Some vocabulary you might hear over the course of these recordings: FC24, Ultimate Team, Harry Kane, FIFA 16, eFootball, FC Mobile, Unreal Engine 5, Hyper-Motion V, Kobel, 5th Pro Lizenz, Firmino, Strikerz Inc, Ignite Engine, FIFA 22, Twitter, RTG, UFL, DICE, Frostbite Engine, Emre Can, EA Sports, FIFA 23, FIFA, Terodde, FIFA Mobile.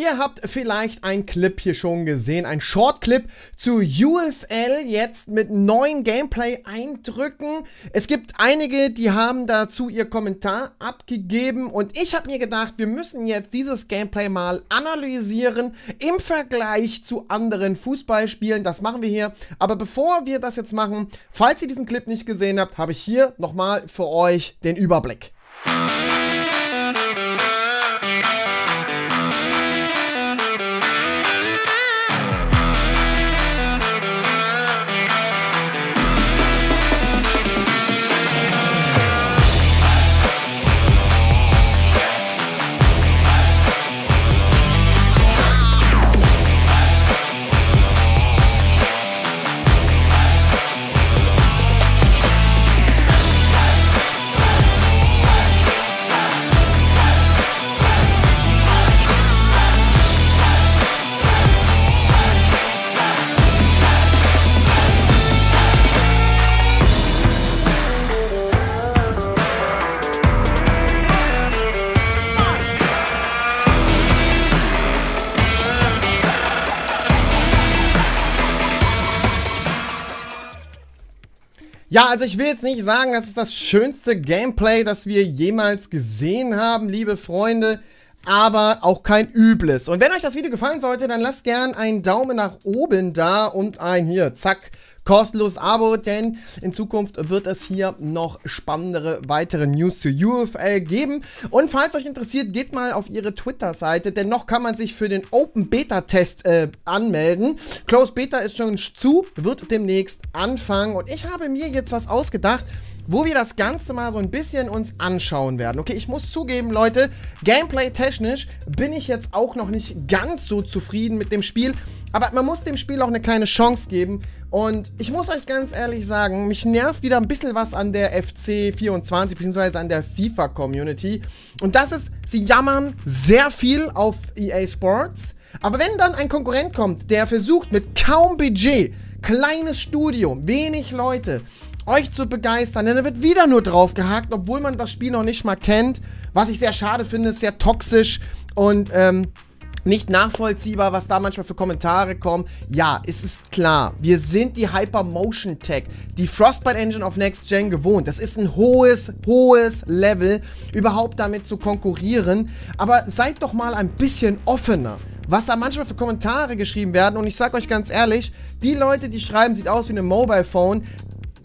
Ihr habt vielleicht einen Clip hier schon gesehen, einen Short-Clip zu UFL jetzt mit neuen Gameplay-Eindrücken. Es gibt einige, die haben dazu ihr Kommentar abgegeben und ich habe mir gedacht, wir müssen jetzt dieses Gameplay mal analysieren im Vergleich zu anderen Fußballspielen. Das machen wir hier. Aber bevor wir das jetzt machen, falls ihr diesen Clip nicht gesehen habt, habe ich hier nochmal für euch den Überblick. Ja, also ich will jetzt nicht sagen, das ist das schönste Gameplay, das wir jemals gesehen haben, liebe Freunde, aber auch kein übles. Und wenn euch das Video gefallen sollte, dann lasst gern einen Daumen nach oben da und ein hier, zack, kostenloses Abo, denn in Zukunft wird es hier noch spannendere weitere News zu UFL geben. Und falls euch interessiert, geht mal auf ihre Twitter-Seite, denn noch kann man sich für den Open-Beta-Test anmelden. Closed Beta ist schon zu, wird demnächst anfangen und ich habe mir jetzt was ausgedacht, wo wir das Ganze mal so ein bisschen uns anschauen werden. Okay, ich muss zugeben, Leute, Gameplay-technisch bin ich jetzt auch noch nicht ganz so zufrieden mit dem Spiel, aber man muss dem Spiel auch eine kleine Chance geben. Und ich muss euch ganz ehrlich sagen, mich nervt wieder ein bisschen was an der FC24 bzw. an der FIFA-Community. Und das ist, sie jammern sehr viel auf EA Sports. Aber wenn dann ein Konkurrent kommt, der versucht mit kaum Budget, kleines Studio, wenig Leute, euch zu begeistern, denn er wird wieder nur drauf gehakt, obwohl man das Spiel noch nicht mal kennt. Was ich sehr schade finde, ist sehr toxisch und nicht nachvollziehbar, was da manchmal für Kommentare kommen. Ja, es ist klar, wir sind die Hyper-Motion Tech, die Frostbite Engine auf Next Gen gewohnt. Das ist ein hohes Level, überhaupt damit zu konkurrieren. Aber seid doch mal ein bisschen offener, was da manchmal für Kommentare geschrieben werden. Und ich sag euch ganz ehrlich, die Leute, die schreiben, sieht aus wie ein Mobile Phone,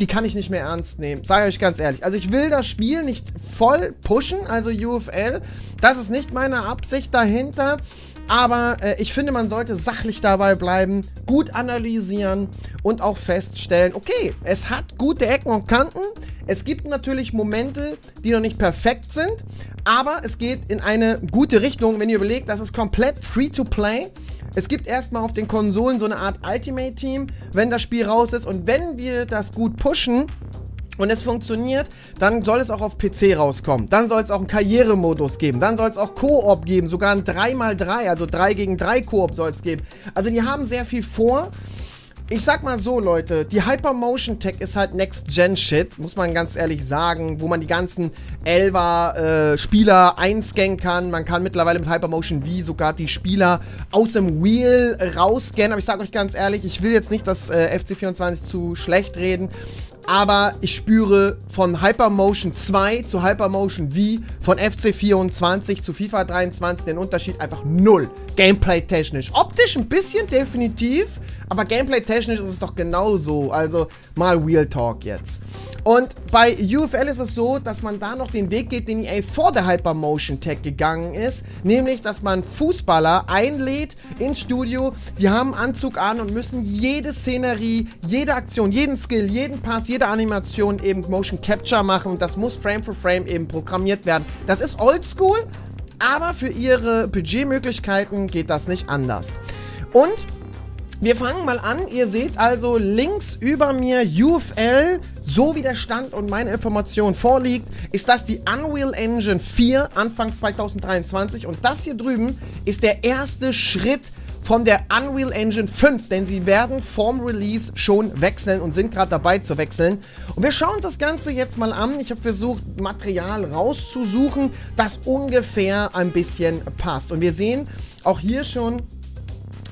die kann ich nicht mehr ernst nehmen, sage ich euch ganz ehrlich. Also ich will das Spiel nicht voll pushen, also UFL, das ist nicht meine Absicht dahinter, aber ich finde, man sollte sachlich dabei bleiben, gut analysieren und auch feststellen, okay, es hat gute Ecken und Kanten, es gibt natürlich Momente, die noch nicht perfekt sind, aber es geht in eine gute Richtung, wenn ihr überlegt, das ist komplett Free-to-Play. Es gibt erstmal auf den Konsolen so eine Art Ultimate Team, wenn das Spiel raus ist. Und wenn wir das gut pushen und es funktioniert, dann soll es auch auf PC rauskommen. Dann soll es auch einen Karrieremodus geben. Dann soll es auch Koop geben, sogar ein 3x3, also 3 gegen 3 Koop soll es geben. Also die haben sehr viel vor. Ich sag mal so, Leute, die Hyper-Motion-Tech ist halt Next-Gen-Shit, muss man ganz ehrlich sagen, wo man die ganzen Elfer-Spieler einscannen kann. Man kann mittlerweile mit Hyper-Motion V sogar die Spieler aus dem Wheel rausscannen. Aber ich sag euch ganz ehrlich, ich will jetzt nicht das FC24 zu schlecht reden, aber ich spüre von Hyper-Motion 2 zu Hyper-Motion V, von FC24 zu FIFA 23 den Unterschied einfach null. Gameplay-technisch. Optisch ein bisschen, definitiv. Aber Gameplay-technisch ist es doch genauso. Also mal Real Talk jetzt. Und bei UFL ist es so, dass man da noch den Weg geht, den EA vor der Hyper-Motion-Tech gegangen ist. Nämlich, dass man Fußballer einlädt ins Studio. Die haben einen Anzug an und müssen jede Szenerie, jede Aktion, jeden Skill, jeden Pass, jede Animation eben Motion Capture machen. Und das muss Frame für Frame eben programmiert werden. Das ist oldschool, aber für ihre Budgetmöglichkeiten geht das nicht anders. Und wir fangen mal an. Ihr seht also links über mir UFL, so wie der Stand und meine Information vorliegt, ist das die Unreal Engine 4 Anfang 2023 und das hier drüben ist der erste Schritt von der Unreal Engine 5, denn sie werden vorm Release schon wechseln und sind gerade dabei zu wechseln. Und wir schauen uns das Ganze jetzt mal an. Ich habe versucht, Material rauszusuchen, das ungefähr ein bisschen passt. Und wir sehen, auch hier schon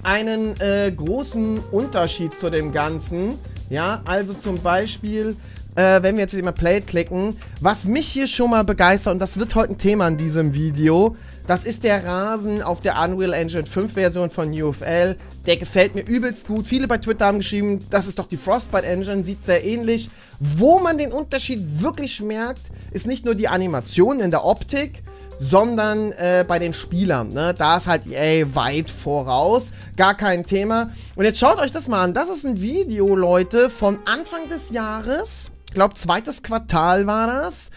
einen großen Unterschied zu dem Ganzen. Ja, also zum Beispiel, wenn wir jetzt immer Play klicken, was mich hier schon mal begeistert, und das wird heute ein Thema in diesem Video, das ist der Rasen auf der Unreal Engine 5 Version von UFL. Der gefällt mir übelst gut. Viele bei Twitter haben geschrieben, das ist doch die Frostbite Engine, sieht sehr ähnlich. Wo man den Unterschied wirklich merkt, ist nicht nur die Animation in der Optik, sondern bei den Spielern, ne? Da ist halt EA weit voraus, gar kein Thema. Und jetzt schaut euch das mal an, das ist ein Video, Leute, von Anfang des Jahres, ich glaube zweites Quartal war das,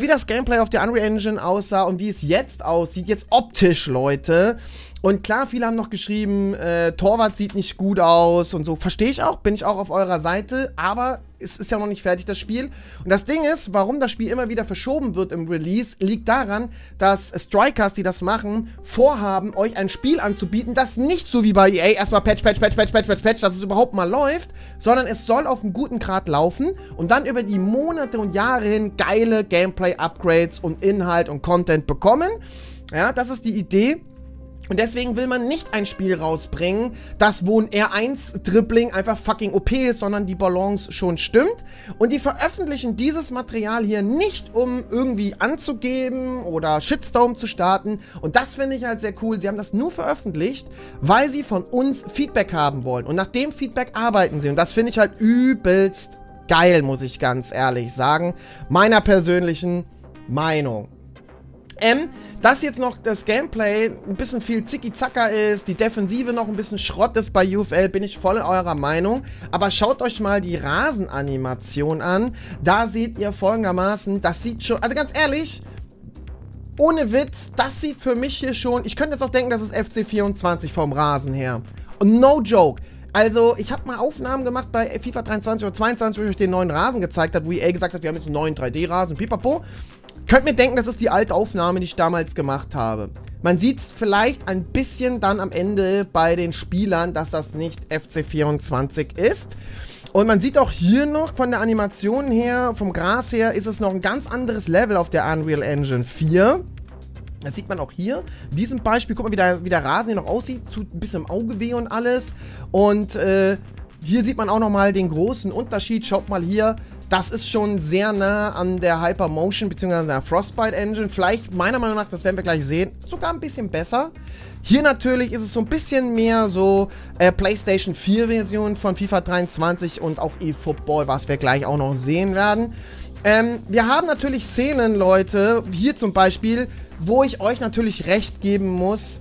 wie das Gameplay auf der Unreal Engine aussah und wie es jetzt aussieht, jetzt optisch, Leute. Und klar, viele haben noch geschrieben, Torwart sieht nicht gut aus und so. Verstehe ich auch, bin ich auch auf eurer Seite, aber es ist ja noch nicht fertig, das Spiel. Und das Ding ist, warum das Spiel immer wieder verschoben wird im Release, liegt daran, dass Strikerz, die das machen, vorhaben, euch ein Spiel anzubieten, das nicht so wie bei EA erstmal Patch, dass es überhaupt mal läuft, sondern es soll auf einem guten Grad laufen und dann über die Monate und Jahre hin geile Gameplay-Upgrades und Inhalt und Content bekommen. Ja, das ist die Idee. Und deswegen will man nicht ein Spiel rausbringen, das wo ein R1-Dribbling einfach fucking OP ist, sondern die Balance schon stimmt. Und die veröffentlichen dieses Material hier nicht, um irgendwie anzugeben oder Shitstorm zu starten. Und das finde ich halt sehr cool. Sie haben das nur veröffentlicht, weil sie von uns Feedback haben wollen. Und nach dem Feedback arbeiten sie. Und das finde ich halt übelst geil, muss ich ganz ehrlich sagen. Meiner persönlichen Meinung. Dass jetzt noch das Gameplay ein bisschen viel Zicki-Zacker ist, die Defensive noch ein bisschen Schrott ist bei UFL, bin ich voll eurer Meinung. Aber schaut euch mal die Rasenanimation an. Da seht ihr folgendermaßen, das sieht schon, also ganz ehrlich, ohne Witz, das sieht für mich hier schon, ich könnte jetzt auch denken, das ist FC24 vom Rasen her. Und no joke. Also, ich habe mal Aufnahmen gemacht bei FIFA 23 oder 22, wo ich euch den neuen Rasen gezeigt habe, wo EA gesagt hat, wir haben jetzt einen neuen 3D-Rasen, pipapo. Könnt mir denken, das ist die alte Aufnahme, die ich damals gemacht habe. Man sieht es vielleicht ein bisschen dann am Ende bei den Spielern, dass das nicht FC24 ist. Und man sieht auch hier noch von der Animation her, vom Gras her, ist es noch ein ganz anderes Level auf der Unreal Engine 4. Das sieht man auch hier. In diesem Beispiel, guck mal, wie der Rasen hier noch aussieht. Tut ein bisschen im Auge weh und alles. Und hier sieht man auch nochmal den großen Unterschied. Schaut mal hier. Das ist schon sehr nah an der Hyper-Motion bzw. der Frostbite Engine. Vielleicht, meiner Meinung nach, das werden wir gleich sehen, sogar ein bisschen besser. Hier natürlich ist es so ein bisschen mehr so PlayStation 4 Version von FIFA 23 und auch eFootball, was wir gleich auch noch sehen werden. Wir haben natürlich Szenen, Leute, hier zum Beispiel, wo ich euch natürlich recht geben muss.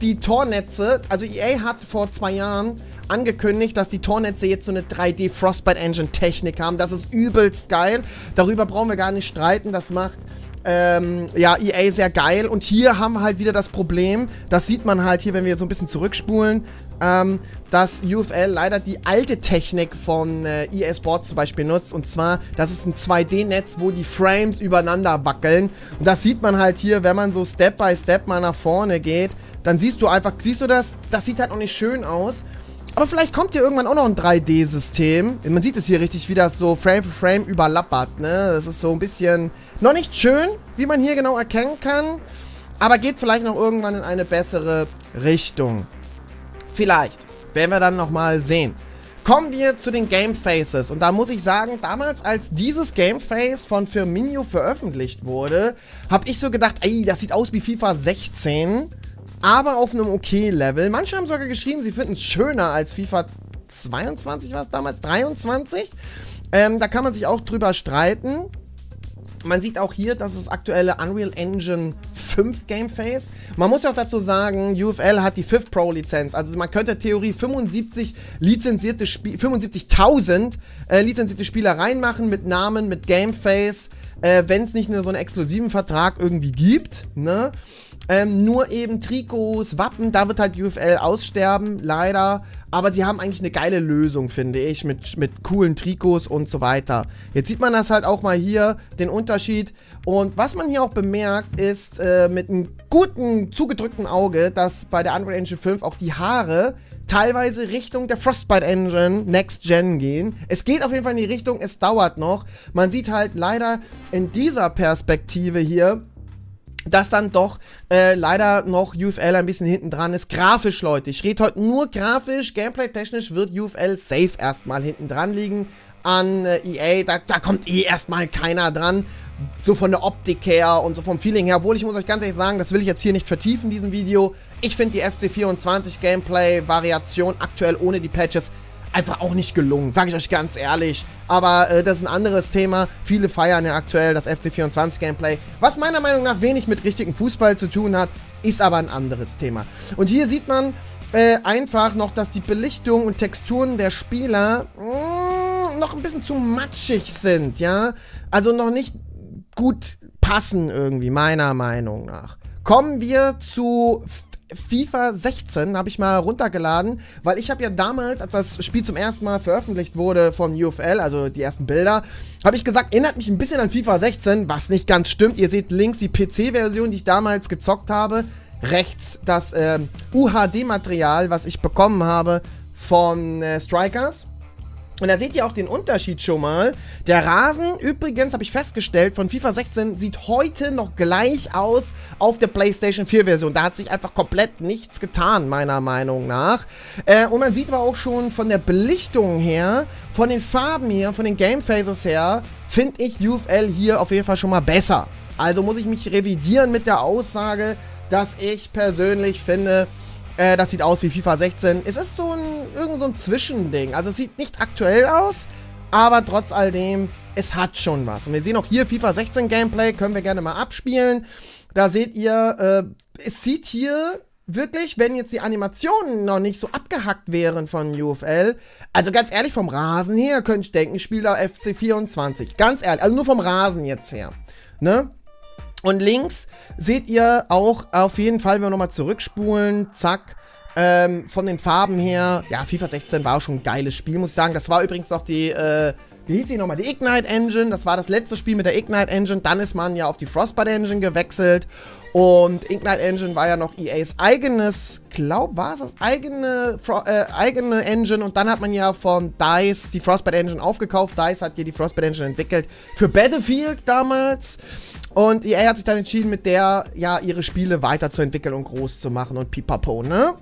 Die Tornetze, also EA hat vor 2 Jahren angekündigt, dass die Tornetze jetzt so eine 3D Frostbite Engine Technik haben. Das ist übelst geil. Darüber brauchen wir gar nicht streiten. Das macht ja, EA sehr geil. Und hier haben wir halt wieder das Problem, das sieht man halt hier, wenn wir so ein bisschen zurückspulen, dass UFL leider die alte Technik von EA Sports zum Beispiel nutzt. Und zwar, das ist ein 2D-Netz, wo die Frames übereinander wackeln. Und das sieht man halt hier, wenn man so Step by Step mal nach vorne geht, dann siehst du einfach, siehst du das? Das sieht halt auch nicht schön aus. Aber vielleicht kommt hier irgendwann auch noch ein 3D-System. Man sieht es hier richtig, wie das so Frame für Frame überlappert, ne? Das ist so ein bisschen noch nicht schön, wie man hier genau erkennen kann. Aber geht vielleicht noch irgendwann in eine bessere Richtung. Vielleicht. Werden wir dann nochmal sehen. Kommen wir zu den Gamefaces. Und da muss ich sagen, damals, als dieses Gameface von Firmino veröffentlicht wurde, habe ich so gedacht, ey, das sieht aus wie FIFA 16. Aber auf einem okay Level. Manche haben sogar geschrieben, sie finden es schöner als FIFA 22, war es damals, 23. Da kann man sich auch drüber streiten. Man sieht auch hier, das ist das aktuelle Unreal Engine 5 Gameface. Man muss ja auch dazu sagen, UFL hat die 5th Pro Lizenz. Also man könnte Theorie 75.000 lizenzierte Spieler reinmachen mit Namen, mit Gameface, wenn es nicht so einen exklusiven Vertrag irgendwie gibt, ne? Nur eben Trikots, Wappen, da wird halt UFL aussterben, leider. Aber sie haben eigentlich eine geile Lösung, finde ich, mit coolen Trikots und so weiter. Jetzt sieht man das halt auch mal hier, den Unterschied. Und was man hier auch bemerkt, ist mit einem guten, zugedrückten Auge, dass bei der Unreal Engine 5 auch die Haare teilweise Richtung der Frostbite Engine Next Gen gehen. Es geht auf jeden Fall in die Richtung, es dauert noch. Man sieht halt leider in dieser Perspektive hier, dass dann doch leider noch UFL ein bisschen hinten dran ist. Grafisch, Leute, ich rede heute nur grafisch, gameplay-technisch wird UFL safe erstmal hinten dran liegen an EA. Da kommt eh erstmal keiner dran, so von der Optik her und so vom Feeling her. Obwohl, ich muss euch ganz ehrlich sagen, das will ich jetzt hier nicht vertiefen in diesem Video. Ich finde die FC24 Gameplay-Variation aktuell ohne die Patches einfach auch nicht gelungen, sage ich euch ganz ehrlich. Aber das ist ein anderes Thema. Viele feiern ja aktuell das FC24 Gameplay, was meiner Meinung nach wenig mit richtigem Fußball zu tun hat, ist aber ein anderes Thema. Und hier sieht man einfach noch, dass die Belichtung und Texturen der Spieler noch ein bisschen zu matschig sind, ja. Also noch nicht gut passen irgendwie, meiner Meinung nach. Kommen wir zu FIFA 16, habe ich mal runtergeladen, weil ich habe ja damals, als das Spiel zum ersten Mal veröffentlicht wurde von UFL, also die ersten Bilder, habe ich gesagt, erinnert mich ein bisschen an FIFA 16, was nicht ganz stimmt. Ihr seht links die PC-Version, die ich damals gezockt habe, rechts das UHD-Material, was ich bekommen habe von Strikerz. Und da seht ihr auch den Unterschied schon mal. Der Rasen, übrigens, habe ich festgestellt, von FIFA 16 sieht heute noch gleich aus auf der PlayStation 4 Version. Da hat sich einfach komplett nichts getan, meiner Meinung nach. Und man sieht aber auch schon von der Belichtung her, von den Farben her, von den Gamephases her, finde ich UFL hier auf jeden Fall schon mal besser. Also muss ich mich revidieren mit der Aussage, dass ich persönlich finde, das sieht aus wie FIFA 16. Es ist so irgend so ein Zwischending. Also es sieht nicht aktuell aus, aber trotz all dem, es hat schon was. Und wir sehen auch hier FIFA 16 Gameplay, können wir gerne mal abspielen. Da seht ihr, es sieht hier wirklich, wenn jetzt die Animationen noch nicht so abgehackt wären von UFL, also ganz ehrlich, vom Rasen her könnte ich denken, spielt da FC24. Ganz ehrlich, also nur vom Rasen jetzt her, ne? Und links seht ihr auch auf jeden Fall, wenn wir nochmal zurückspulen, zack, von den Farben her, ja, FIFA 16 war auch schon ein geiles Spiel, muss ich sagen. Das war übrigens noch die, wie hieß die nochmal, die Ignite Engine, das war das letzte Spiel mit der Ignite Engine, dann ist man ja auf die Frostbite Engine gewechselt und Ignite Engine war ja noch EAs eigenes, glaub, war es das eigene Engine, und dann hat man ja von DICE die Frostbite Engine aufgekauft. DICE hat hier die Frostbite Engine entwickelt für Battlefield damals. Und EA hat sich dann entschieden, mit der, ja, ihre Spiele weiterzuentwickeln und groß zu machen und pipapo, ne?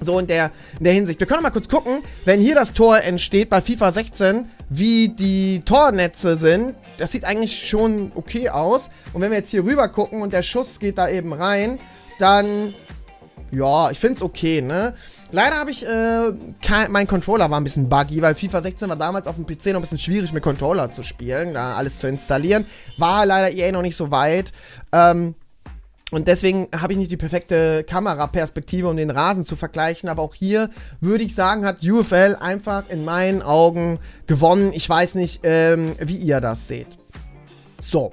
So in der Hinsicht. Wir können mal kurz gucken, wenn hier das Tor entsteht bei FIFA 16, wie die Tornetze sind. Das sieht eigentlich schon okay aus. Und wenn wir jetzt hier rüber gucken und der Schuss geht da eben rein, dann, ja, ich find's okay, ne? Leider habe ich, mein Controller war ein bisschen buggy, weil FIFA 16 war damals auf dem PC noch ein bisschen schwierig mit Controller zu spielen, da alles zu installieren. War leider EA noch nicht so weit. Und deswegen habe ich nicht die perfekte Kameraperspektive, um den Rasen zu vergleichen. Aber auch hier würde ich sagen, hat UFL einfach in meinen Augen gewonnen. Ich weiß nicht, wie ihr das seht. So.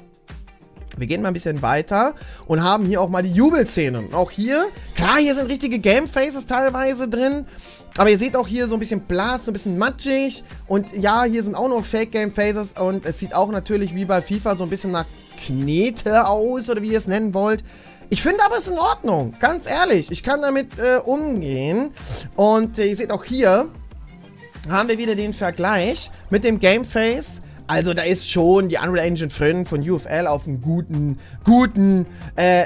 Wir gehen mal ein bisschen weiter und haben hier auch mal die Jubelszenen. Auch hier, klar, hier sind richtige Gamefaces teilweise drin. Aber ihr seht auch hier so ein bisschen blass, so ein bisschen matschig. Und ja, hier sind auch noch Fake-Gamefaces. Und es sieht auch natürlich wie bei FIFA so ein bisschen nach Knete aus, oder wie ihr es nennen wollt. Ich finde aber, es ist in Ordnung. Ganz ehrlich, ich kann damit umgehen. Und ihr seht auch hier, haben wir wieder den Vergleich mit dem Gameface. Also da ist schon die Unreal Engine 5 von UFL auf einem guten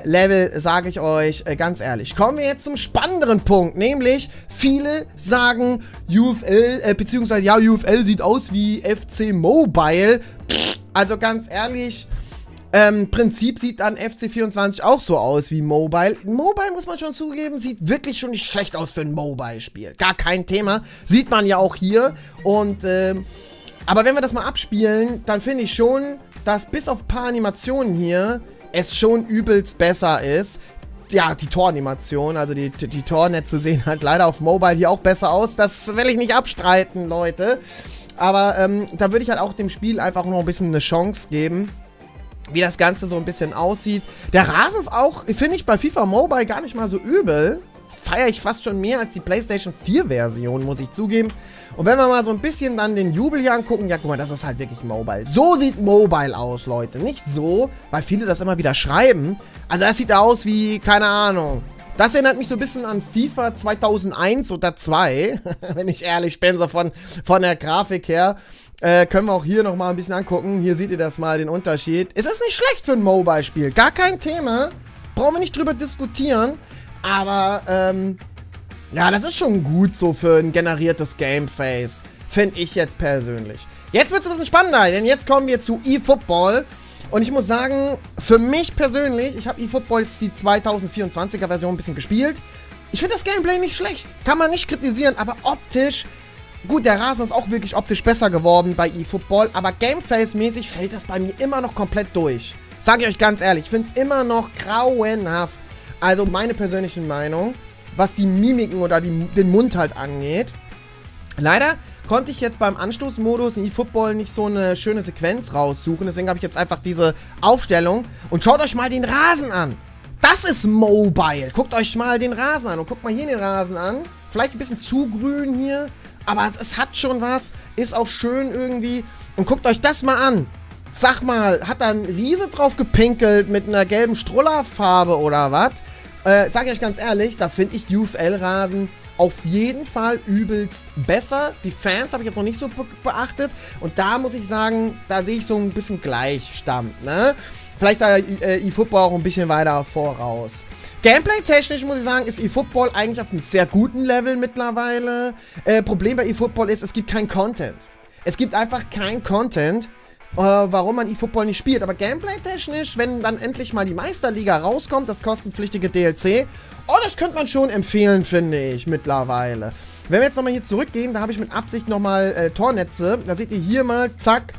Level, sage ich euch ganz ehrlich. Kommen wir jetzt zum spannenderen Punkt, nämlich viele sagen UFL, beziehungsweise ja, UFL sieht aus wie FC Mobile. Also ganz ehrlich, im Prinzip sieht dann FC24 auch so aus wie Mobile. Mobile, muss man schon zugeben, sieht wirklich schon nicht schlecht aus für ein Mobile-Spiel. Gar kein Thema, sieht man ja auch hier. Und aber wenn wir das mal abspielen, dann finde ich schon, dass bis auf ein paar Animationen hier es schon übelst besser ist. Ja, die Toranimation, also die Tornetze sehen halt leider auf Mobile hier auch besser aus. Das will ich nicht abstreiten, Leute. Aber da würde ich halt auch dem Spiel einfach noch ein bisschen eine Chance geben, wie das Ganze so ein bisschen aussieht. Der Rasen ist auch, finde ich, bei FIFA Mobile gar nicht mal so übel. Feiere ich fast schon mehr als die PlayStation 4 Version, muss ich zugeben. Und wenn wir mal so ein bisschen dann den Jubel hier angucken, ja, guck mal, das ist halt wirklich Mobile. So sieht Mobile aus, Leute. Nicht so, weil viele das immer wieder schreiben. Also das sieht aus wie, keine Ahnung. Das erinnert mich so ein bisschen an FIFA 2001 oder 2, wenn ich ehrlich bin, so von der Grafik her. Können wir auch hier nochmal ein bisschen angucken. Hier seht ihr das mal, den Unterschied. Es ist nicht schlecht für ein Mobile-Spiel. Gar kein Thema. Brauchen wir nicht drüber diskutieren. Aber, ja, das ist schon gut so für ein generiertes Gameface. Finde ich jetzt persönlich. Jetzt wird es ein bisschen spannender, denn jetzt kommen wir zu eFootball. Und ich muss sagen, für mich persönlich, ich habe eFootballs die 2024er Version ein bisschen gespielt. Ich finde das Gameplay nicht schlecht. Kann man nicht kritisieren, aber optisch... Gut, der Rasen ist auch wirklich optisch besser geworden bei eFootball, aber Gameface-mäßig fällt das bei mir immer noch komplett durch. Sage ich euch ganz ehrlich, ich finde es immer noch grauenhaft. Also meine persönliche Meinung, was die Mimiken oder den Mund halt angeht. Leider konnte ich jetzt beim Anstoßmodus in eFootball nicht so eine schöne Sequenz raussuchen, deswegen habe ich jetzt einfach diese Aufstellung. Und schaut euch mal den Rasen an. Das ist Mobile. Guckt euch mal den Rasen an und guckt mal hier den Rasen an. Vielleicht ein bisschen zu grün hier. Aber es hat schon was, ist auch schön irgendwie. Und guckt euch das mal an. Sag mal, hat da ein Riese drauf gepinkelt mit einer gelben Strullerfarbe oder was? Sag ich euch ganz ehrlich, da finde ich UFL-Rasen auf jeden Fall übelst besser. Die Fans habe ich jetzt noch nicht so beachtet. Und da muss ich sagen, da sehe ich so ein bisschen Gleichstand, ne? Vielleicht sei eFootball auch ein bisschen weiter voraus. Gameplay-technisch muss ich sagen, ist eFootball eigentlich auf einem sehr guten Level mittlerweile. Problem bei eFootball ist, es gibt keinen Content. Es gibt einfach keinen Content, warum man eFootball nicht spielt. Aber Gameplay-technisch, wenn dann endlich mal die Meisterliga rauskommt, das kostenpflichtige DLC, oh, das könnte man schon empfehlen, finde ich, mittlerweile. Wenn wir jetzt nochmal hier zurückgehen, da habe ich mit Absicht nochmal Tornetze. Da seht ihr hier mal, zack.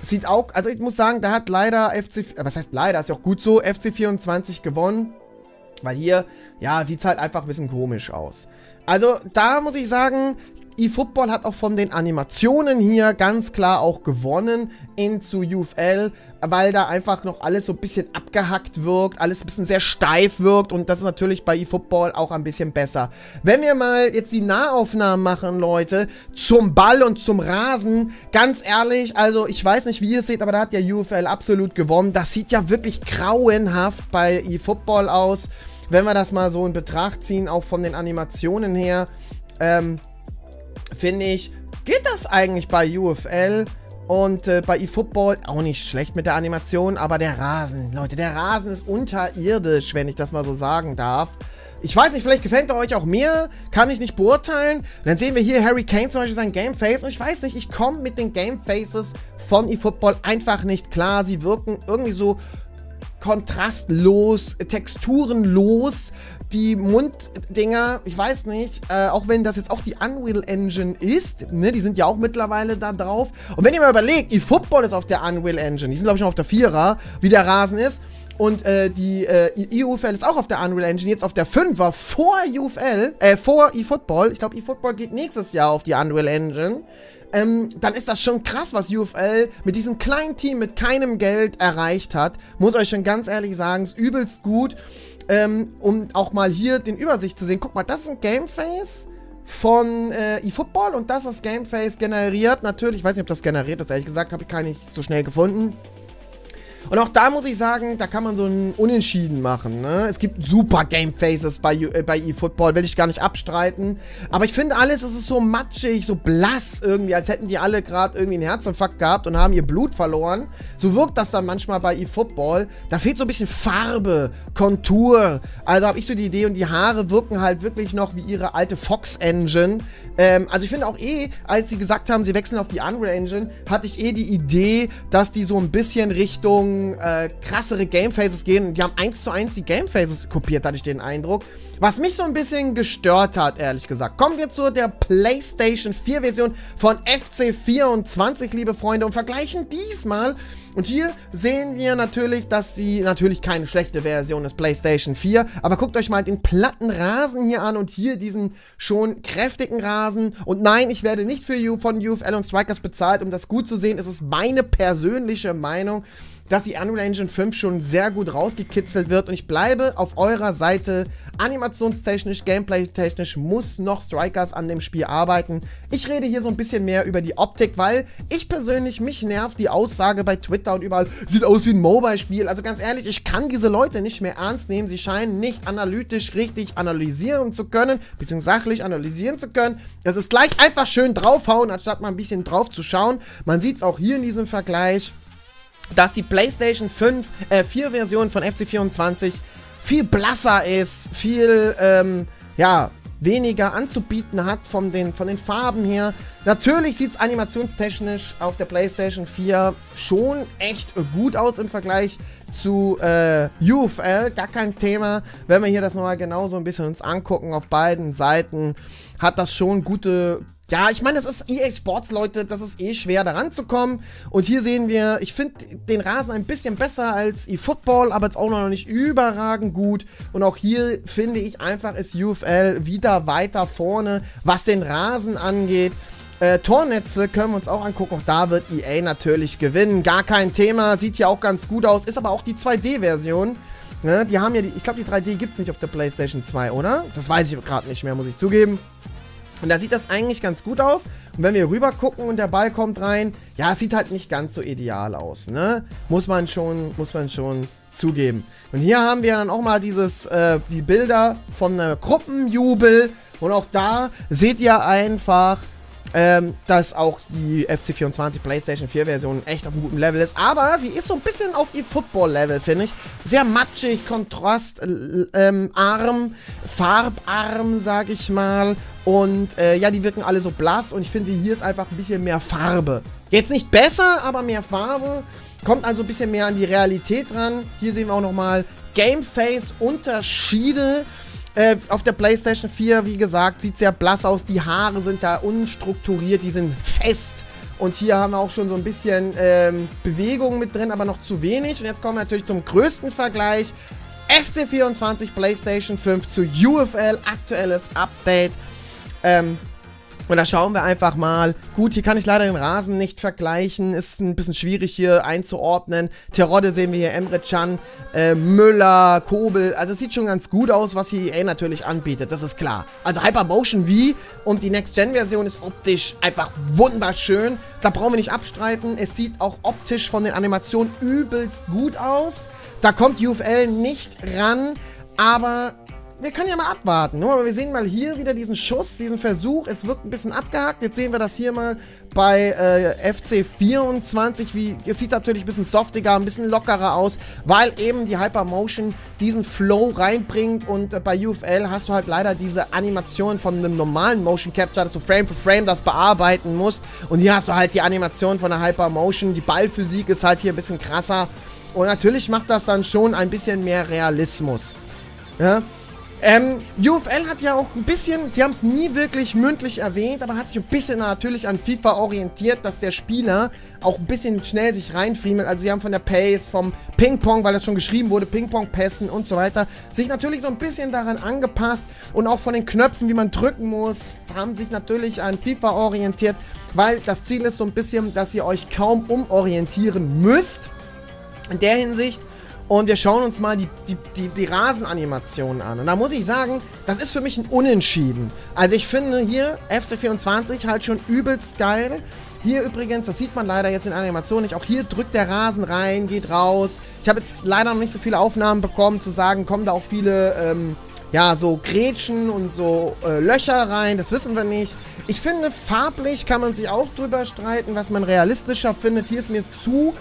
Sieht auch, also ich muss sagen, da hat leider was heißt leider, ist ja auch gut so, FC24 gewonnen. Weil hier, ja, sieht es halt einfach ein bisschen komisch aus. Also, da muss ich sagen, eFootball hat auch von den Animationen hier ganz klar auch gewonnen zu UFL, weil da einfach noch alles so ein bisschen abgehackt wirkt, alles ein bisschen sehr steif wirkt und das ist natürlich bei eFootball auch ein bisschen besser. Wenn wir mal jetzt die Nahaufnahmen machen, Leute, zum Ball und zum Rasen, ganz ehrlich, also ich weiß nicht, wie ihr es seht, aber da hat ja UFL absolut gewonnen. Das sieht ja wirklich grauenhaft bei eFootball aus, wenn wir das mal so in Betracht ziehen, auch von den Animationen her, finde ich, geht das eigentlich bei UFL und bei eFootball auch nicht schlecht mit der Animation, aber der Rasen, Leute, der Rasen ist unterirdisch, wenn ich das mal so sagen darf. Ich weiß nicht, vielleicht gefällt er euch auch mehr, kann ich nicht beurteilen. Und dann sehen wir hier Harry Kane zum Beispiel, sein Gameface und ich weiß nicht, ich komme mit den Gamefaces von eFootball einfach nicht klar. Sie wirken irgendwie so kontrastlos, texturenlos, die Munddinger, ich weiß nicht, auch wenn das jetzt auch die Unreal Engine ist, ne, die sind ja auch mittlerweile da drauf. Und wenn ihr mal überlegt, eFootball ist auf der Unreal Engine, die sind glaube ich noch auf der 4er, wie der Rasen ist. Und die UFL ist auch auf der Unreal Engine, jetzt auf der 5er, vor eFootball. Ich glaube, eFootball geht nächstes Jahr auf die Unreal Engine. Dann ist das schon krass, was UFL mit diesem kleinen Team, mit keinem Geld erreicht hat. Muss euch schon ganz ehrlich sagen, ist übelst gut, um auch mal hier den Übersicht zu sehen. Guck mal, das ist ein Gameface von eFootball und das ist Gameface generiert. Natürlich, ich weiß nicht, ob das generiert ist, ehrlich gesagt, habe ich gar nicht so schnell gefunden. Und auch da muss ich sagen, da kann man so einen Unentschieden machen, ne? Es gibt super Gamefaces bei eFootball, will ich gar nicht abstreiten. Aber ich finde alles, es ist so matschig, so blass irgendwie, als hätten die alle gerade irgendwie einen Herzinfarkt gehabt und haben ihr Blut verloren. So wirkt das dann manchmal bei eFootball. Da fehlt so ein bisschen Farbe, Kontur. Also habe ich so die Idee und die Haare wirken halt wirklich noch wie ihre alte Fox-Engine. Also ich finde auch als sie gesagt haben, sie wechseln auf die Unreal Engine, hatte ich die Idee, dass die so ein bisschen Richtung krassere Gamefaces gehen. Die haben 1:1 die Gamefaces kopiert, hatte ich den Eindruck. Was mich so ein bisschen gestört hat, ehrlich gesagt. Kommen wir zu der PlayStation 4 Version von FC24, liebe Freunde, und vergleichen diesmal. Und hier sehen wir natürlich, dass die natürlich keine schlechte Version ist, PlayStation 4. Aber guckt euch mal den platten Rasen hier an und hier diesen schon kräftigen Rasen. Und nein, ich werde nicht von UFL und Strikerz bezahlt, um das gut zu sehen. Es ist meine persönliche Meinung. dass die Unreal Engine 5 schon sehr gut rausgekitzelt wird und ich bleibe auf eurer Seite. Animationstechnisch, Gameplay-technisch muss noch Strikerz an dem Spiel arbeiten. Ich rede hier so ein bisschen mehr über die Optik, weil ich persönlich, mich nervt die Aussage bei Twitter und überall, sieht aus wie ein Mobile-Spiel. Also ganz ehrlich, ich kann diese Leute nicht mehr ernst nehmen. Sie scheinen nicht analytisch richtig analysieren zu können, beziehungsweise sachlich analysieren zu können. Das ist gleich einfach schön draufhauen, anstatt mal ein bisschen drauf zu schauen. Man sieht es auch hier in diesem Vergleich, dass die PlayStation 4 Version von FC24 viel blasser ist, viel, ja, weniger anzubieten hat von den Farben her. Natürlich sieht es animationstechnisch auf der PlayStation 4 schon echt gut aus im Vergleich zu UFL, gar kein Thema. Wenn wir hier das nochmal genau so ein bisschen uns angucken, auf beiden Seiten hat das schon gute... Ja, ich meine, das ist EA Sports, Leute, das ist eh schwer, da ranzukommen. Und hier sehen wir, ich finde den Rasen ein bisschen besser als eFootball, aber jetzt auch noch nicht überragend gut. Und auch hier, finde ich, einfach ist UFL wieder weiter vorne, was den Rasen angeht. Tornetze können wir uns auch angucken, auch da wird EA natürlich gewinnen, gar kein Thema, sieht hier auch ganz gut aus, ist aber auch die 2D-Version, ne? Die haben ja, ich glaube die 3D gibt es nicht auf der PlayStation 2, oder? Das weiß ich gerade nicht mehr, muss ich zugeben. Und da sieht das eigentlich ganz gut aus. Und wenn wir rüber gucken und der Ball kommt rein, ja, es sieht halt nicht ganz so ideal aus, ne? Muss man schon zugeben. Und hier haben wir dann auch mal dieses, die Bilder von Gruppenjubel und auch da seht ihr einfach, dass auch die FC24 PlayStation 4 Version echt auf einem guten Level ist, aber sie ist so ein bisschen auf eFootball Level, finde ich. Sehr matschig, kontrastarm, farbarm, sag ich mal. Und ja, die wirken alle so blass und ich finde, hier ist einfach ein bisschen mehr Farbe. Jetzt nicht besser, aber mehr Farbe. Kommt also ein bisschen mehr an die Realität ran. Hier sehen wir auch nochmal Gameface-Unterschiede. Auf der PlayStation 4, wie gesagt, sieht sehr blass aus. Die Haare sind da unstrukturiert, die sind fest. Und hier haben wir auch schon so ein bisschen Bewegung mit drin, aber noch zu wenig. Und jetzt kommen wir natürlich zum größten Vergleich. FC24 PlayStation 5 zu UFL, aktuelles Update. Und da schauen wir einfach mal. Gut, hier kann ich leider den Rasen nicht vergleichen. Ist ein bisschen schwierig hier einzuordnen. Terodde sehen wir hier, Emre Can, Müller, Kobel. Also es sieht schon ganz gut aus, was hier EA natürlich anbietet. Das ist klar. Also Hyper-Motion V und die Next-Gen-Version ist optisch einfach wunderschön. Da brauchen wir nicht abstreiten. Es sieht auch optisch von den Animationen übelst gut aus. Da kommt UFL nicht ran, aber... Wir können ja mal abwarten, aber wir sehen mal hier wieder diesen Schuss, diesen Versuch, es wirkt ein bisschen abgehakt. Jetzt sehen wir das hier mal bei FC24, es sieht natürlich ein bisschen softiger, ein bisschen lockerer aus, weil eben die Hypermotion diesen Flow reinbringt und bei UFL hast du halt leider diese Animation von einem normalen Motion Capture, dass du Frame für Frame das bearbeiten musst und hier hast du halt die Animation von der Hypermotion, die Ballphysik ist halt hier ein bisschen krasser und natürlich macht das dann schon ein bisschen mehr Realismus, ja. UFL hat ja auch ein bisschen, sie haben es nie wirklich mündlich erwähnt, aber hat sich ein bisschen natürlich an FIFA orientiert, dass der Spieler auch ein bisschen schnell sich reinfriemelt. Also sie haben von der Pace, vom Ping-Pong, weil das schon geschrieben wurde, Ping-Pong-Pässen und so weiter, sich natürlich so ein bisschen daran angepasst und auch von den Knöpfen, wie man drücken muss, haben sich natürlich an FIFA orientiert, weil das Ziel ist so ein bisschen, dass ihr euch kaum umorientieren müsst, in der Hinsicht. Und wir schauen uns mal die Rasenanimationen an. Und da muss ich sagen, das ist für mich ein Unentschieden. Also ich finde hier FC24 halt schon übelst geil. Hier übrigens, das sieht man leider jetzt in Animation nicht, auch hier drückt der Rasen rein, geht raus. Ich habe jetzt leider noch nicht so viele Aufnahmen bekommen, zu sagen, kommen da auch viele, ja, so Grätschen und so Löcher rein, das wissen wir nicht. Ich finde, farblich kann man sich auch drüber streiten, was man realistischer findet. Hier ist mir zu...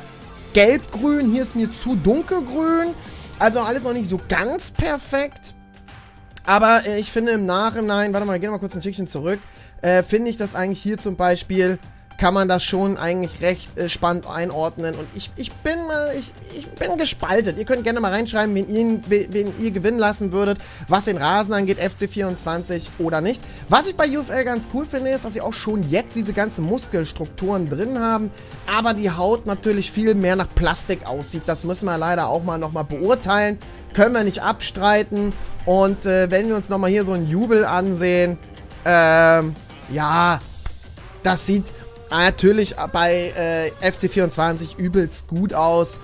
gelbgrün, hier ist mir zu dunkelgrün, also alles noch nicht so ganz perfekt, aber ich finde im Nachhinein, warte mal, wir gehen mal kurz ein Stückchen zurück, finde ich das eigentlich hier zum Beispiel, kann man das schon eigentlich recht spannend einordnen und ich bin gespalten. Ihr könnt gerne mal reinschreiben, wen ihr gewinnen lassen würdet, was den Rasen angeht, FC24 oder nicht. Was ich bei UFL ganz cool finde, ist, dass sie auch schon jetzt diese ganzen Muskelstrukturen drin haben, aber die Haut natürlich viel mehr nach Plastik aussieht. Das müssen wir leider auch mal nochmal beurteilen, können wir nicht abstreiten und wenn wir uns nochmal hier so einen Jubel ansehen, ja, das sieht... natürlich bei FC24 übelst gut aus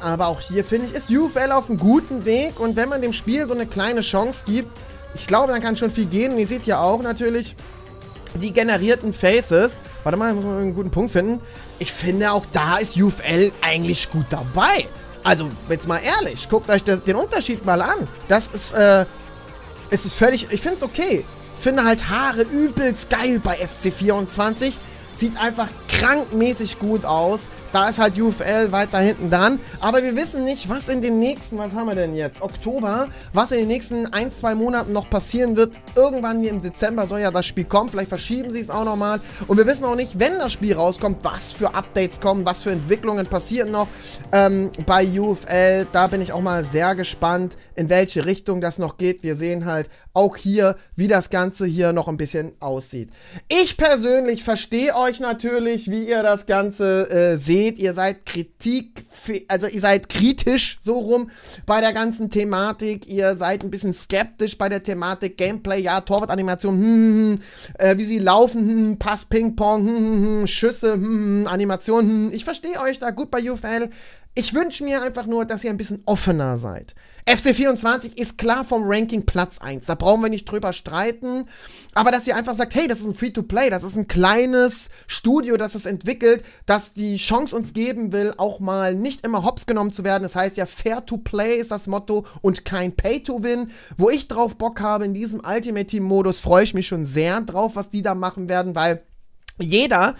Aber auch hier, finde ich, ist UFL auf einem guten Weg. Und wenn man dem Spiel so eine kleine Chance gibt, ich glaube, dann kann schon viel gehen. Und ihr seht hier auch natürlich die generierten Faces. Warte mal, ich muss mal einen guten Punkt finden. Ich finde, auch da ist UFL eigentlich gut dabei. Also, jetzt mal ehrlich, guckt euch den Unterschied mal an. Das ist, es ist völlig, ich finde es okay. Ich finde halt Haare übelst geil bei FC24. Sieht einfach krankmäßig gut aus. Da ist halt UFL weiter hinten dran. Aber wir wissen nicht, was in den nächsten, was haben wir denn jetzt? Oktober, was in den nächsten 1-2 Monaten noch passieren wird. Irgendwann hier im Dezember soll ja das Spiel kommen. Vielleicht verschieben sie es auch nochmal. Und wir wissen auch nicht, wenn das Spiel rauskommt, was für Updates kommen, was für Entwicklungen passieren noch bei UFL. Da bin ich auch mal sehr gespannt, in welche Richtung das noch geht. Wir sehen halt auch hier, wie das Ganze hier noch ein bisschen aussieht. Ich persönlich verstehe euch natürlich, wie ihr das Ganze seht. Ihr seid kritisch so rum bei der ganzen Thematik. Ihr seid ein bisschen skeptisch bei der Thematik. Gameplay, ja, Torwartanimation, wie sie laufen, Pass, Ping-Pong, Schüsse, Animation, Ich verstehe euch da gut bei UFL. Ich wünsche mir einfach nur, dass ihr ein bisschen offener seid. FC24 ist klar vom Ranking Platz 1. Da brauchen wir nicht drüber streiten. Aber dass ihr einfach sagt, hey, das ist ein Free-to-Play. Das ist ein kleines Studio, das es entwickelt, das die Chance uns geben will, auch mal nicht immer hops genommen zu werden. Das heißt ja, Fair-to-Play ist das Motto und kein Pay-to-Win. Wo ich drauf Bock habe, in diesem Ultimate-Team-Modus, freue ich mich schon sehr drauf, was die da machen werden, weil jeder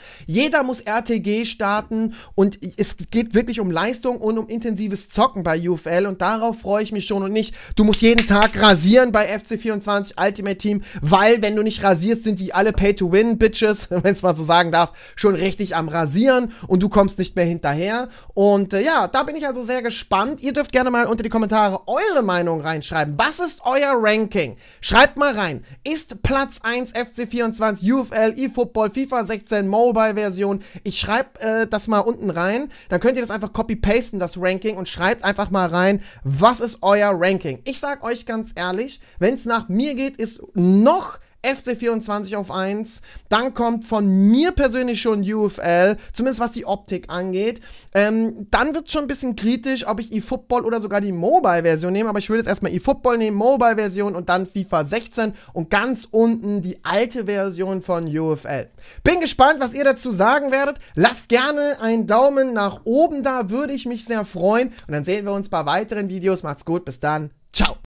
muss RTG starten und es geht wirklich um Leistung und um intensives Zocken bei UFL und darauf freue ich mich schon und nicht, du musst jeden Tag rasieren bei FC24 Ultimate Team, weil wenn du nicht rasierst, sind die alle Pay-to-Win-Bitches, wenn es mal so sagen darf, schon richtig am Rasieren und du kommst nicht mehr hinterher und ja, da bin ich also sehr gespannt. Ihr dürft gerne mal unter die Kommentare eure Meinung reinschreiben. Was ist euer Ranking? Schreibt mal rein. Ist Platz 1 FC24 UFL, eFootball, FIFA 16 Mobile-Version. Ich schreibe das mal unten rein. Dann könnt ihr das einfach copy-pasten, das Ranking, und schreibt einfach mal rein, was ist euer Ranking? Ich sag euch ganz ehrlich, wenn es nach mir geht, ist noch FC24 auf 1, dann kommt von mir persönlich schon UFL, zumindest was die Optik angeht. Dann wird es schon ein bisschen kritisch, ob ich eFootball oder sogar die Mobile-Version nehme, aber ich würde jetzt erstmal eFootball nehmen, Mobile-Version und dann FIFA 16 und ganz unten die alte Version von UFL. Bin gespannt, was ihr dazu sagen werdet. Lasst gerne einen Daumen nach oben da, würde ich mich sehr freuen und dann sehen wir uns bei weiteren Videos. Macht's gut, bis dann, ciao!